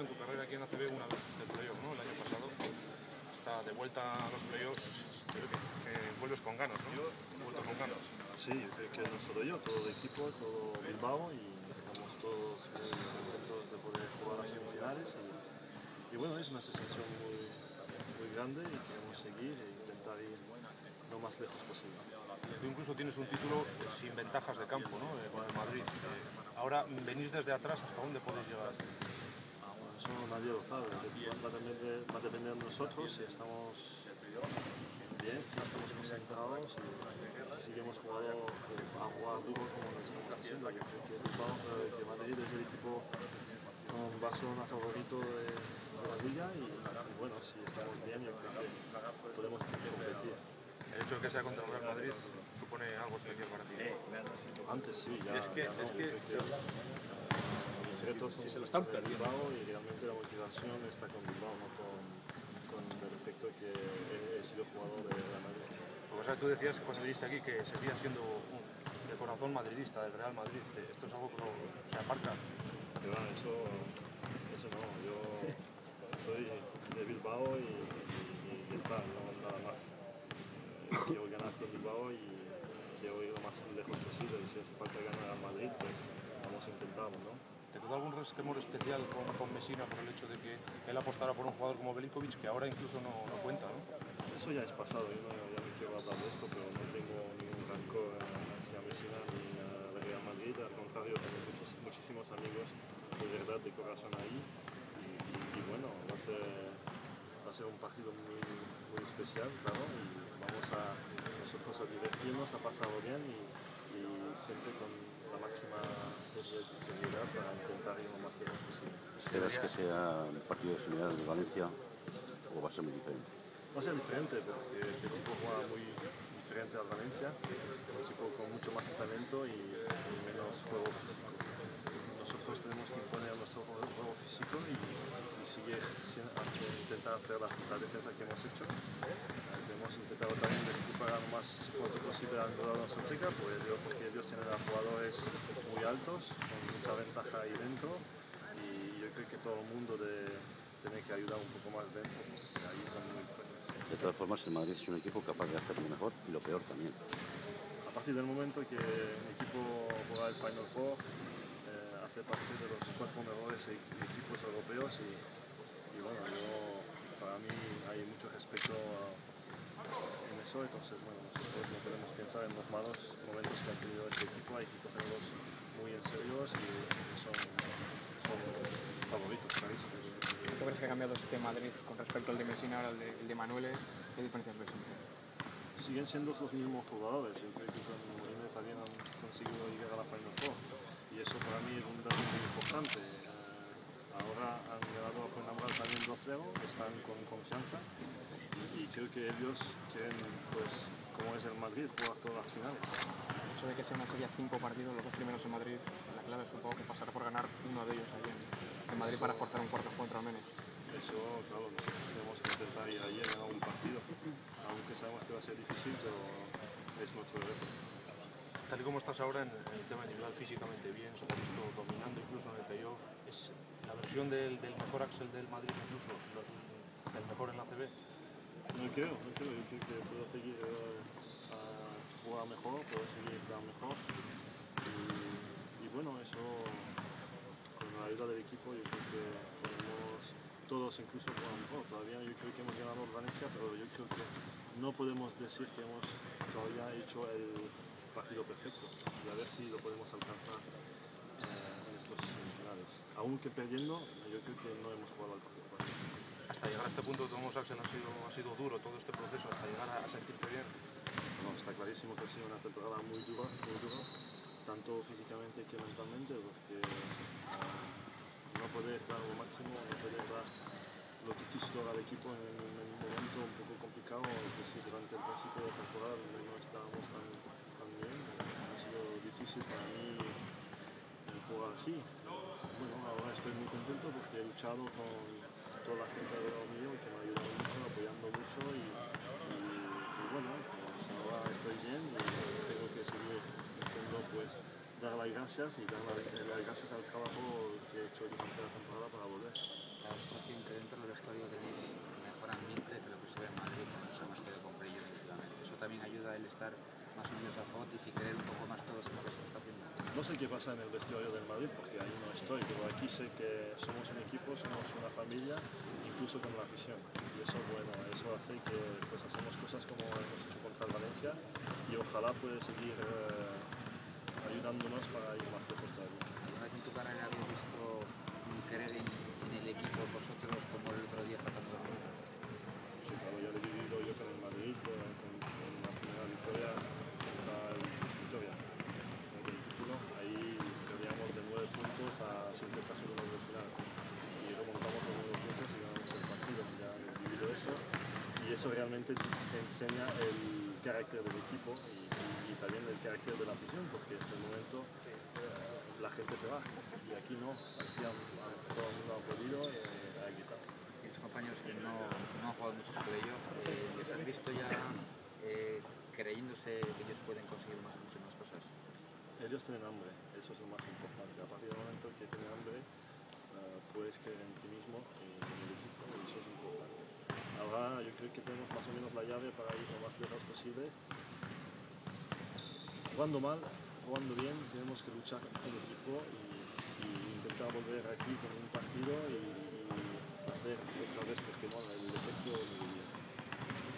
en tu carrera aquí en ACB una vez el playoff, ¿no? El año pasado. Está de vuelta a los playoffs, creo que vuelves con ganas, ¿no? Vuelves con ganas. Sí, yo creo que no solo yo, todo el equipo, todo Bilbao, y estamos todos muy contentos de poder jugar a semifinales. Y bueno, es una sensación muy grande y queremos seguir e intentar ir lo más lejos posible. Tú incluso tienes un título sin ventajas de campo, ¿no? Con el Madrid. Ahora venís desde atrás, ¿hasta dónde podéis llegar? Ah, bueno, eso nadie lo sabe. Va a depender de nosotros si estamos bien, si estamos concentrados, si seguimos jugando a jugar duro como lo estamos haciendo. Que Madrid es el equipo con Barcelona favorito de la liga y bueno, si estamos bien, yo creo que podemos competir. El hecho de que sea contra el Real Madrid supone algo especial para ti. Antes sí, ya. Si se lo están perdiendo. Y realmente la motivación está con Bilbao, ¿no? Con el efecto que he sido jugador de Real Madrid. O sea, tú decías cuando viniste aquí que seguías siendo de corazón madridista del Real Madrid. Esto es algo que no se aparta. Bueno, eso no. Yo soy de Bilbao y está, no nada más. Quiero ganar con Bilbao y quiero ir lo más lejos posible. Y si hace falta ganar a Madrid, pues vamos a intentarlo, ¿no? ¿Te quedó algún resquemor especial con Messina por el hecho de que él apostara por un jugador como Belinkovic, que ahora incluso no cuenta, ¿no? Eso ya es pasado, yo ya no quiero hablar de esto, pero no tengo ningún rancor hacia Messina ni la Real Madrid. Al contrario, tengo muchísimos amigos de verdad, de corazón ahí. Y bueno, va a ser un partido muy especial, claro. Y vamos nosotros a divertirnos, a pasarlo bien y siempre con la máxima seriedad para intentar ir lo más lejos posible. ¿Esperas que sea el partido de semifinales de Valencia o va a ser muy diferente? Va a ser diferente porque este equipo juega muy diferente al Valencia, un equipo con mucho más talento y menos juego físico. Nosotros tenemos que imponer nuestro juego físico y seguir intentar hacer la defensa que hemos hecho. Hemos intentado también recuperar lo más pronto posible al jugador Sonseca, porque ellos tienen a jugadores muy altos, con mucha ventaja ahí dentro, y yo creo que todo el mundo tiene que ayudar un poco más dentro, porque ahí son muy fuertes. De todas formas, el Madrid es un equipo capaz de hacer lo mejor y lo peor también. A partir del momento que el equipo juega el Final Four, hace parte de los 4 mejores equipos europeos, y bueno, para mí hay mucho respeto en eso, entonces bueno, nosotros no podemos pensar en los malos momentos que han tenido este equipo, hay que cogerlos muy en serios y son favoritos, clarísimos. ¿Qué crees que ha cambiado este Madrid con respecto al de Messina, ahora el de Manuel? ¿Qué diferencias ves? Siguen siendo los mismos jugadores, yo creo que con Mourinho también han conseguido llegar a la Final Four y eso para mí es un dato muy importante. Ahora han llegado a Fuenlabrada también 2-0, están con confianza y creo que ellos quieren, pues, como es el Madrid, jugar todas las finales. El hecho de que sea una serie de 5 partidos, los 2 primeros en Madrid, la clave es que pasará por ganar uno de ellos allí en Madrid para forzar un cuarto encuentro al menos. Eso, claro, nosotros tenemos que intentar ir allí a un partido, aunque sabemos que va a ser difícil, pero es nuestro reto. Tal y como estás ahora en el tema individual, físicamente bien, se te ha visto dominando incluso en el playoff, ¿es la versión del mejor Axel del Madrid incluso, el mejor en la ACB? No creo, yo creo que puedo seguir a jugar mejor, puedo seguir a jugar mejor y bueno, eso con la ayuda del equipo yo creo que podemos todos incluso jugar mejor. Todavía yo creo que hemos ganado Valencia, pero yo creo que no podemos decir que hemos todavía hecho el partido perfecto y a ver si lo podemos alcanzar en estos semifinales. Aunque perdiendo, yo creo que no hemos jugado al partido. Hasta llegar a este punto, Tomás Axel, ha sido duro todo este proceso, hasta llegar a sentirte bien. No, está clarísimo que ha sido una temporada muy dura, tanto físicamente que mentalmente, porque no poder dar lo máximo, no poder dar lo que quiso dar al equipo en un momento un poco complicado, es decir, durante el principio de temporada no estábamos tan bien, ha sido difícil para mí jugar así. Bueno, ahora estoy muy contento porque he luchado con toda la gente de lado mío que me ha ayudado mucho, apoyando mucho y bueno, pues ahora estoy bien y tengo que seguir intentando, pues, dar las gracias y dar las gracias al trabajo que he hecho durante la temporada para volver. estar más unidos a FOT y creer un poco más todos en lo que se está haciendo. No sé qué pasa en el vestuario del Madrid, porque ahí no estoy, pero aquí sé que somos un equipo, somos una familia, incluso con la afición. Y eso, bueno, eso hace que pues, hacemos cosas como hemos hecho contra el Valencia y ojalá puede seguir ayudándonos para ir más lejos todavía. ¿Alguna vez en tu carrera habéis visto querer en el equipo vosotros como el otro día tratando de jugar? Sí, claro, ya lo he vivido yo con el Madrid, con la primera victoria, contra el Victoria, en el título. Ahí perdíamos de 9 puntos a 50 segundos del final. Y remontamos los 9 puntos y ganamos el partido. Ya he vivido eso. Y eso realmente enseña el carácter del equipo y también el carácter de la afición, porque en este momento la gente se va. Y aquí no, aquí todo el mundo ha podido y aquí está. Tienes compañeros que no han jugado muchos playoffs, les han visto ya creyéndose que ellos pueden conseguir muchas más cosas. Ellos tienen hambre, eso es lo más importante. A partir del momento que tienen hambre, puedes creer en ti mismo y en el equipo, eso es importante. Ahora yo creo que tenemos más o menos la llave para ir lo más lejos posible. Jugando mal, jugando bien, tenemos que luchar con el equipo y intentar volver aquí con un partido y hacer otra vez porque no, el efecto de mi vida.